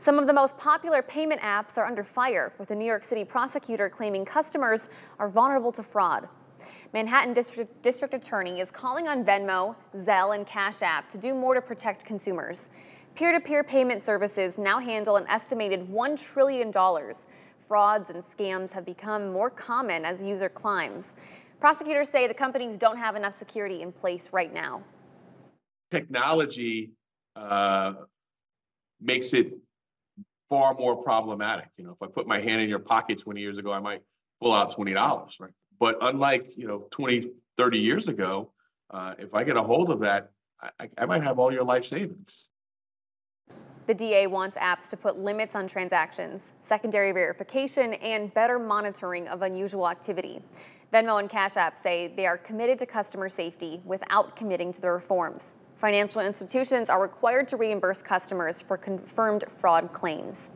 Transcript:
Some of the most popular payment apps are under fire, with a New York City prosecutor claiming customers are vulnerable to fraud. Manhattan District Attorney is calling on Venmo, Zelle, and Cash App to do more to protect consumers. Peer-to-peer payment services now handle an estimated $1 trillion. Frauds and scams have become more common as user climbs. Prosecutors say the companies don't have enough security in place right now. Technology makes it far more problematic. You know, if I put my hand in your pocket 20 years ago, I might pull out $20, right? But unlike, you know, 20, 30 years ago, if I get a hold of that, I might have all your life savings. The DA wants apps to put limits on transactions, secondary verification, and better monitoring of unusual activity. Venmo and Cash App say they are committed to customer safety without committing to the reforms. Financial institutions are required to reimburse customers for confirmed fraud claims.